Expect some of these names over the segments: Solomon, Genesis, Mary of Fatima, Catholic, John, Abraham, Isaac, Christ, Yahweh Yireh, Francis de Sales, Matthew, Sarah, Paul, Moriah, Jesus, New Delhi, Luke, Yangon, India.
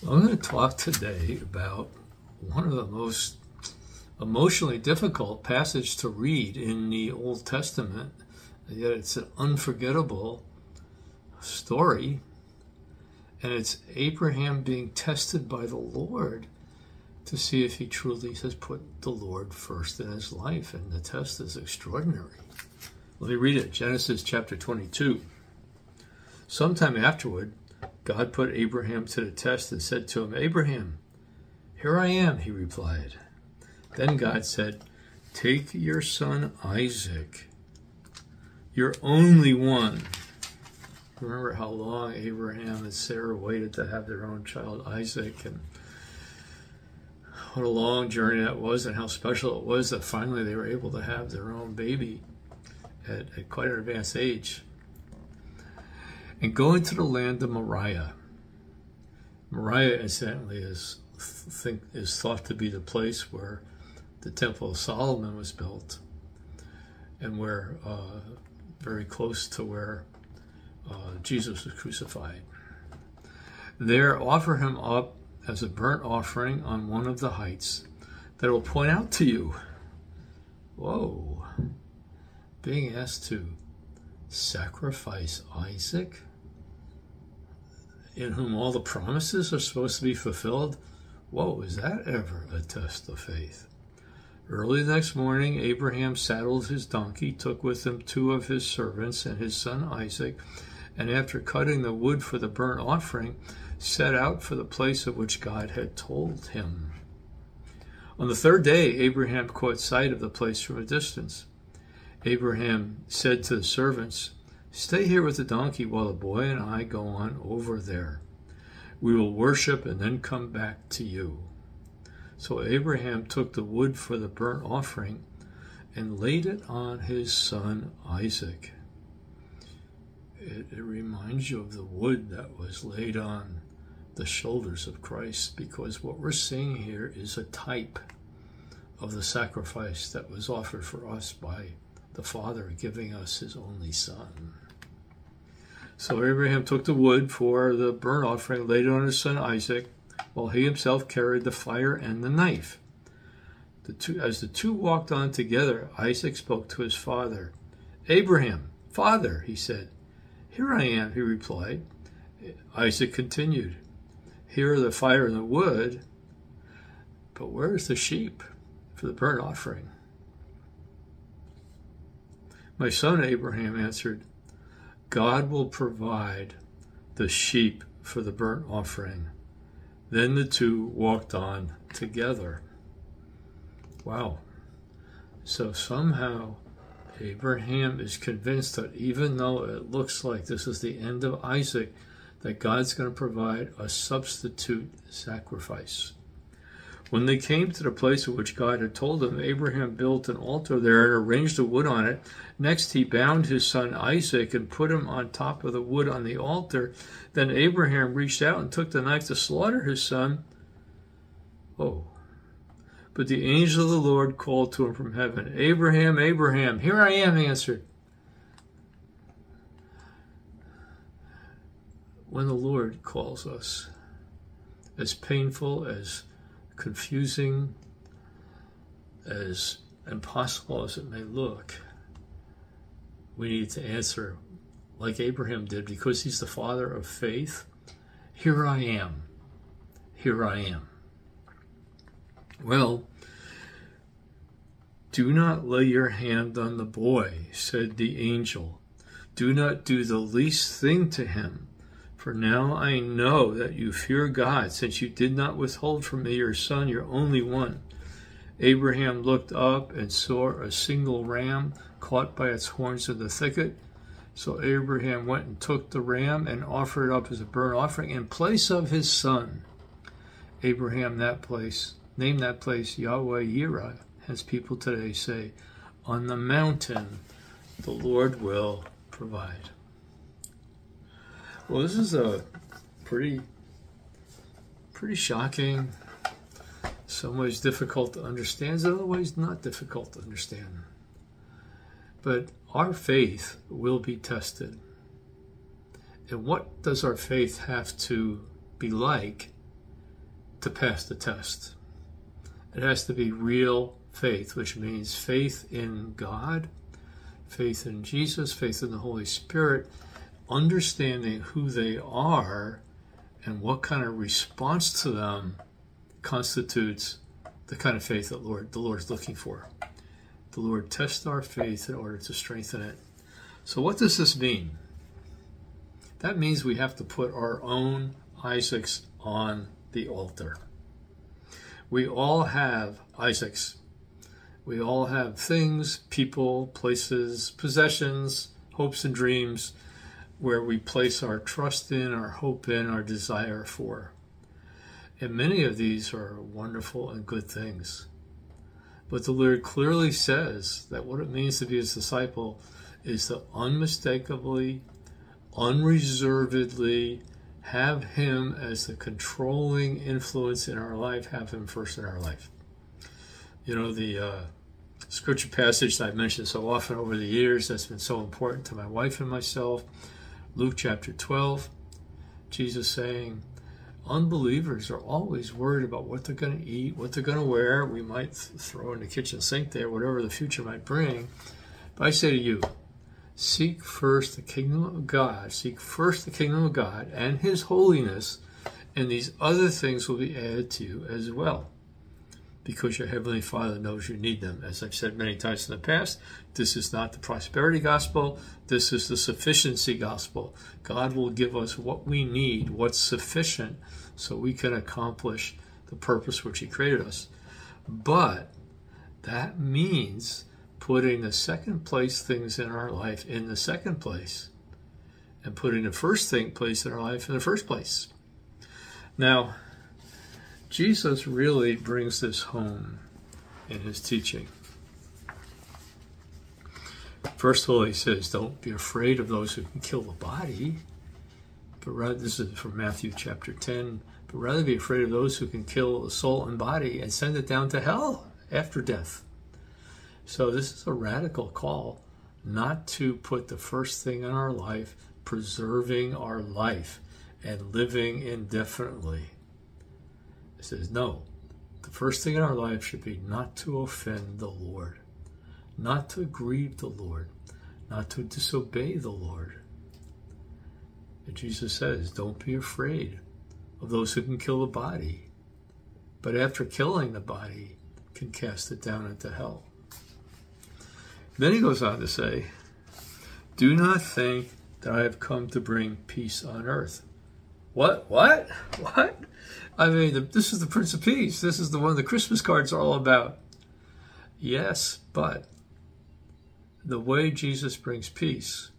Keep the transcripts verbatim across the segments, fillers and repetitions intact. I'm going to talk today about one of the most emotionally difficult passages to read in the Old Testament, yet it's an unforgettable story, and it's Abraham being tested by the Lord to see if he truly has put the Lord first in his life, and the test is extraordinary. Let me read it, Genesis chapter twenty-two. Sometime afterward, God put Abraham to the test and said to him, "Abraham, here I am," he replied. Then God said, "Take your son Isaac, your only one." Remember how long Abraham and Sarah waited to have their own child, Isaac, and what a long journey that was, and how special it was that finally they were able to have their own baby at, at quite an advanced age. "And go into the land of Moriah." Moriah, incidentally, is, think, is thought to be the place where the Temple of Solomon was built, and where uh, very close to where uh, Jesus was crucified. "There, offer him up as a burnt offering on one of the heights that will point out to you." Whoa! Being asked to sacrifice Isaac, in whom all the promises are supposed to be fulfilled? Whoa, was that ever a test of faith? Early the next morning, Abraham saddled his donkey, took with him two of his servants and his son Isaac, and after cutting the wood for the burnt offering, set out for the place of which God had told him. On the third day, Abraham caught sight of the place from a distance. Abraham said to the servants, "Stay here with the donkey while the boy and I go on over there. We will worship and then come back to you." So Abraham took the wood for the burnt offering and laid it on his son Isaac. It, it reminds you of the wood that was laid on the shoulders of Christ, because what we're seeing here is a type of the sacrifice that was offered for us by the Father, giving us his only son. So Abraham took the wood for the burnt offering, laid it on his son Isaac, while he himself carried the fire and the knife. The two, as the two walked on together, Isaac spoke to his father. "Abraham, father," he said. "Here I am," he replied. Isaac continued, "Here are the fire and the wood, but where is the sheep for the burnt offering?" "My son," Abraham answered, "God will provide the sheep for the burnt offering." Then the two walked on together. Wow. So somehow Abraham is convinced that even though it looks like this is the end of Isaac, that God's going to provide a substitute sacrifice. When they came to the place of which God had told them, Abraham built an altar there and arranged the wood on it. Next, he bound his son Isaac and put him on top of the wood on the altar. Then Abraham reached out and took the knife to slaughter his son. Oh, but the angel of the Lord called to him from heaven, "Abraham, Abraham." "Here I am," he answered. When the Lord calls us, as painful, as confusing, as impossible as it may look, we need to answer like Abraham did, because he's the father of faith. Here I am. Here I am. "Well, do not lay your hand on the boy," said the angel. "Do not do the least thing to him. For now I know that you fear God, since you did not withhold from me your son, your only one." Abraham looked up and saw a single ram caught by its horns in the thicket. So Abraham went and took the ram and offered it up as a burnt offering in place of his son. Abraham that place, named that place Yahweh Yireh, as people today say, on the mountain the Lord will provide. Well, this is a pretty, pretty shocking Some ways difficult to understand, other ways not difficult to understand. But our faith will be tested. And what does our faith have to be like to pass the test? It has to be real faith, which means faith in God, faith in Jesus, faith in the Holy Spirit, understanding who they are and what kind of response to them constitutes the kind of faith that Lord, the Lord is looking for. The Lord tests our faith in order to strengthen it. So what does this mean? That means we have to put our own Isaacs on the altar. We all have Isaacs. We all have things, people, places, possessions, hopes and dreams where we place our trust in, our hope in, our desire for. And many of these are wonderful and good things. But the Lord clearly says that what it means to be his disciple is to unmistakably, unreservedly have him as the controlling influence in our life, have him first in our life. You know, the uh, scripture passage that I've mentioned so often over the years that's been so important to my wife and myself, Luke chapter twelve, Jesus saying, unbelievers are always worried about what they're going to eat, what they're going to wear. We might throw in the kitchen sink there, whatever the future might bring. But I say to you, seek first the kingdom of God. Seek first the kingdom of God and his holiness, and these other things will be added to you as well, because your Heavenly Father knows you need them. As I've said many times in the past, this is not the prosperity gospel. This is the sufficiency gospel. God will give us what we need, what's sufficient, so we can accomplish the purpose which he created us. But that means putting the second place things in our life in the second place, and putting the first thing place in our life in the first place. Now, Jesus really brings this home in his teaching. First of all, he says, don't be afraid of those who can kill the body, but rather, this is from Matthew chapter ten, but rather be afraid of those who can kill the soul and body and send it down to hell after death. So this is a radical call not to put the first thing in our life, preserving our life and living indefinitely. It says, no, the first thing in our life should be not to offend the Lord, not to grieve the Lord, not to disobey the Lord. And Jesus says, don't be afraid of those who can kill the body, but after killing the body, can cast it down into hell. Then he goes on to say, do not think that I have come to bring peace on earth. What? What? What? I mean, the, this is the Prince of Peace. This is the one the Christmas cards are all about. Yes, but the way Jesus brings peace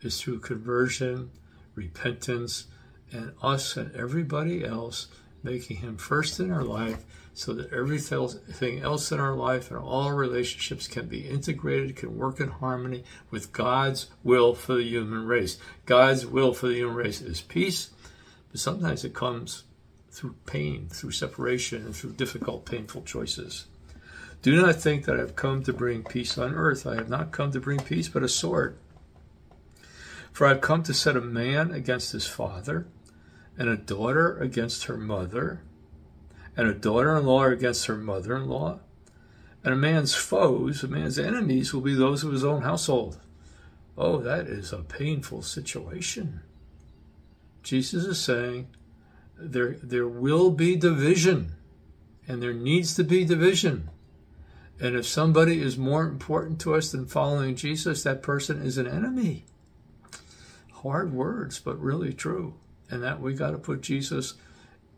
is through conversion, repentance, and us and everybody else making him first in our life so that everything else in our life and all relationships can be integrated, can work in harmony with God's will for the human race. God's will for the human race is peace, but sometimes it comes through pain, through separation, and through difficult, painful choices. Do not think that I have come to bring peace on earth. I have not come to bring peace, but a sword. For I have come to set a man against his father, and a daughter against her mother, and a daughter-in-law against her mother-in-law, and a man's foes, a man's enemies, will be those of his own household. Oh, that is a painful situation. Jesus is saying, There, there will be division, and there needs to be division. And if somebody is more important to us than following Jesus, that person is an enemy. Hard words, but really true. And that we got to put Jesus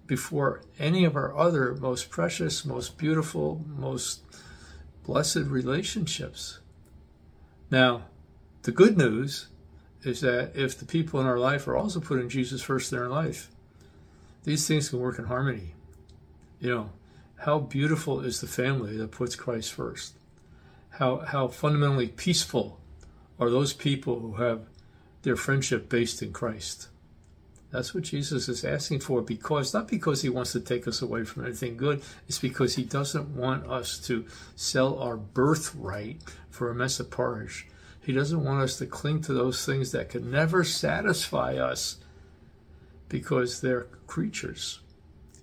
before any of our other most precious, most beautiful, most blessed relationships. Now, the good news is that if the people in our life are also putting Jesus first in our life, these things can work in harmony. You know, how beautiful is the family that puts Christ first? How, how fundamentally peaceful are those people who have their friendship based in Christ? That's what Jesus is asking for, because not because he wants to take us away from anything good. It's because he doesn't want us to sell our birthright for a mess of porridge. He doesn't want us to cling to those things that can never satisfy us, because they're creatures.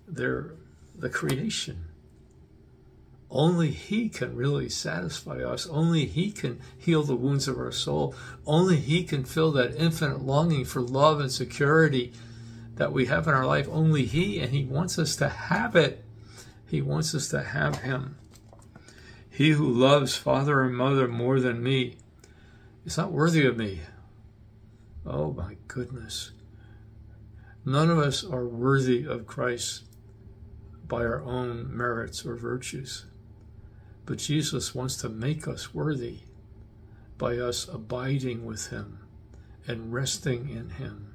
They're the creation. Only he can really satisfy us. Only he can heal the wounds of our soul. Only he can fill that infinite longing for love and security that we have in our life. Only he, and he wants us to have it. He wants us to have him. He who loves father and mother more than me is not worthy of me. Oh my goodness. None of us are worthy of Christ by our own merits or virtues. But Jesus wants to make us worthy by us abiding with him and resting in him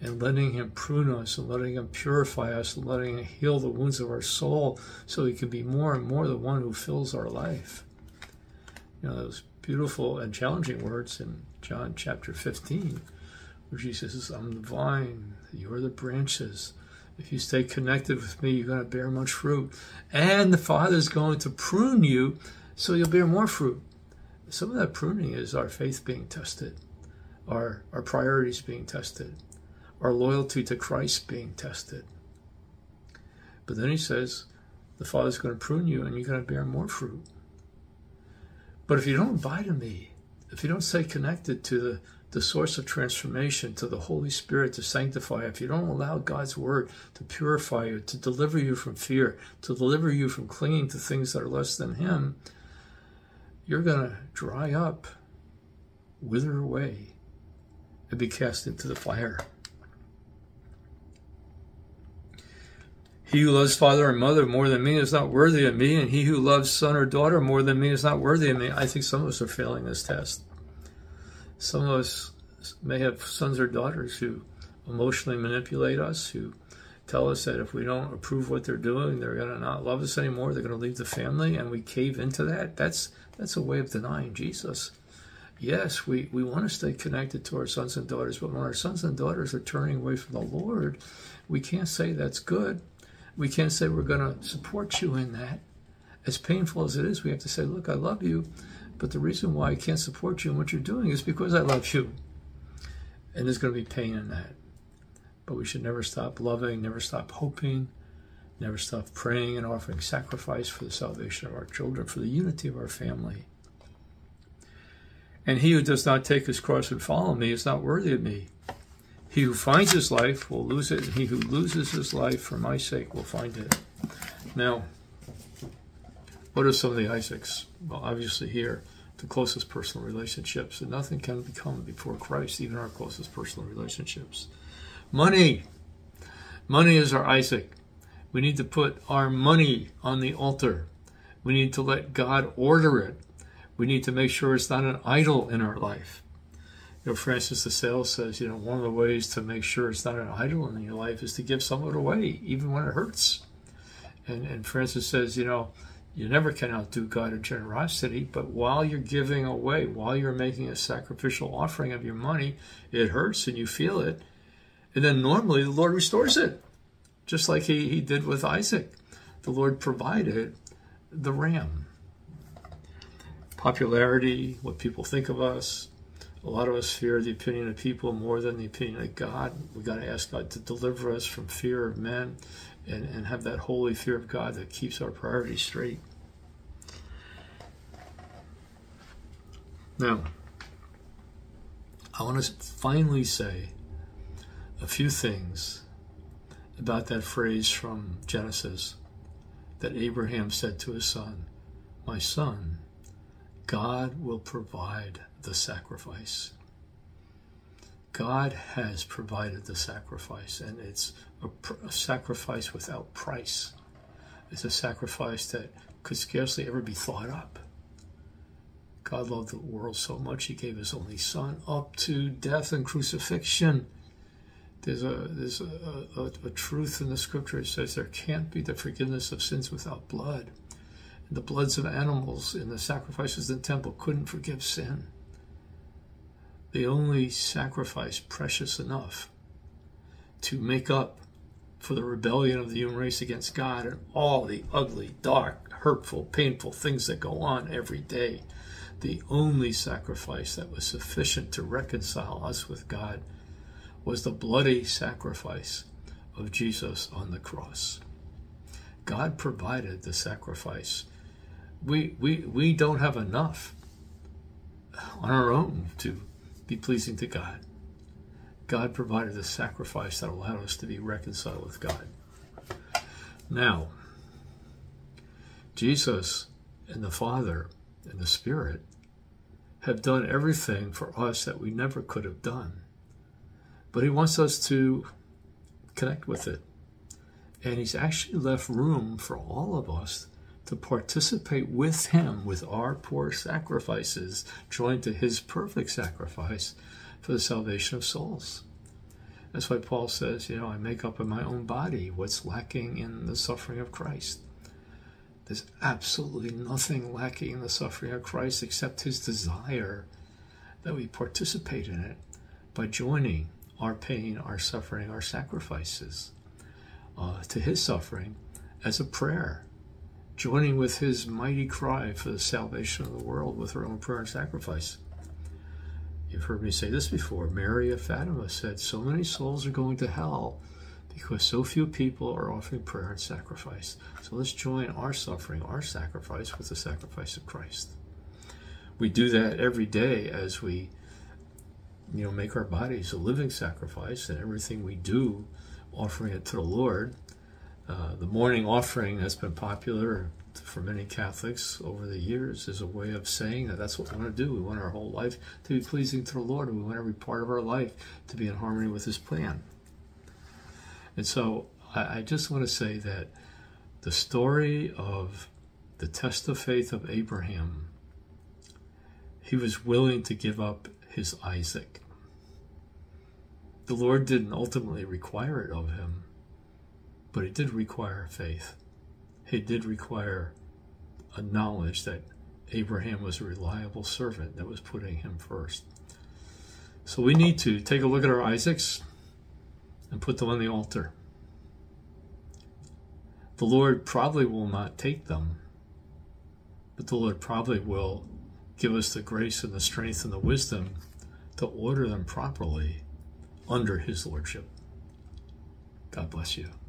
and letting him prune us and letting him purify us and letting him heal the wounds of our soul, so he can be more and more the one who fills our life. You know, those beautiful and challenging words in John chapter fifteen, where Jesus says, I'm the vine, you are the branches. If you stay connected with me, you're going to bear much fruit. And the Father's going to prune you so you'll bear more fruit. Some of that pruning is our faith being tested, our, our priorities being tested, our loyalty to Christ being tested. But then he says, the Father's going to prune you and you're going to bear more fruit. But if you don't abide in me, if you don't stay connected to the the source of transformation, to the Holy Spirit to sanctify, if you don't allow God's word to purify you, to deliver you from fear, to deliver you from clinging to things that are less than him, you're going to dry up, wither away, and be cast into the fire. He who loves father and mother more than me is not worthy of me, and he who loves son or daughter more than me is not worthy of me. I think some of us are failing this test. Some of us may have sons or daughters who emotionally manipulate us, who tell us that if we don't approve what they're doing, they're going to not love us anymore, they're going to leave the family, and we cave into that. That's that's a way of denying Jesus. Yes, we, we want to stay connected to our sons and daughters, but when our sons and daughters are turning away from the Lord, we can't say that's good. We can't say we're going to support you in that. As painful as it is, we have to say, look, I love you. But the reason why I can't support you in what you're doing is because I love you. And there's going to be pain in that. But we should never stop loving, never stop hoping, never stop praying and offering sacrifice for the salvation of our children, for the unity of our family. And he who does not take his cross and follow me is not worthy of me. He who finds his life will lose it, and he who loses his life for my sake will find it. Now, what are some of the Isaacs? Well, obviously here, the closest personal relationships, and nothing can become before Christ, even our closest personal relationships. Money. Money is our Isaac. We need to put our money on the altar. We need to let God order it. We need to make sure it's not an idol in our life. You know, Francis de Sales says, you know, one of the ways to make sure it's not an idol in your life is to give some of it away, even when it hurts. And, and Francis says, you know, you never can outdo God in generosity, but while you're giving away, while you're making a sacrificial offering of your money, it hurts and you feel it. And then normally the Lord restores it, just like he, he did with Isaac. The Lord provided the ram. Popularity, what people think of us. A lot of us fear the opinion of people more than the opinion of God. We've got to ask God to deliver us from fear of men, and, and have that holy fear of God that keeps our priorities straight. Now, I want to finally say a few things about that phrase from Genesis that Abraham said to his son, my son, God will provide the sacrifice. God has provided the sacrifice, and it's a, pr- a sacrifice without price. It's a sacrifice that could scarcely ever be thought up. God loved the world so much he gave his only son up to death and crucifixion. There's a, there's a, a, a truth in the scripture that says there can't be the forgiveness of sins without blood. And the bloods of animals in the sacrifices in the temple couldn't forgive sin. The only sacrifice precious enough to make up for the rebellion of the human race against God and all the ugly, dark, hurtful, painful things that go on every day. The only sacrifice that was sufficient to reconcile us with God was the bloody sacrifice of Jesus on the cross. God provided the sacrifice. We, we, we don't have enough on our own to be pleasing to God. God provided the sacrifice that allowed us to be reconciled with God. Now, Jesus and the Father and the Spirit have done everything for us that we never could have done. But he wants us to connect with it. And he's actually left room for all of us to participate with him, with our poor sacrifices, joined to his perfect sacrifice for the salvation of souls. That's why Paul says, you know, I make up in my own body what's lacking in the suffering of Christ. There's absolutely nothing lacking in the suffering of Christ except his desire that we participate in it by joining our pain, our suffering, our sacrifices uh, to his suffering as a prayer, joining with his mighty cry for the salvation of the world with her own prayer and sacrifice. You've heard me say this before. Mary of Fatima said, so many souls are going to hell because so few people are offering prayer and sacrifice. So let's join our suffering, our sacrifice, with the sacrifice of Christ. We do that every day as we, you know, make our bodies a living sacrifice, and everything we do, offering it to the Lord. Uh, the morning offering has been popular for many Catholics over the years as a way of saying that that's what we want to do. We want our whole life to be pleasing to the Lord, and we want every part of our life to be in harmony with his plan. And so I, I just want to say that the story of the test of faith of Abraham, he was willing to give up his Isaac. The Lord didn't ultimately require it of him, but it did require faith. It did require a knowledge that Abraham was a reliable servant that was putting him first. So we need to take a look at our Isaacs and put them on the altar. The Lord probably will not take them, but the Lord probably will give us the grace and the strength and the wisdom to order them properly under his lordship. God bless you.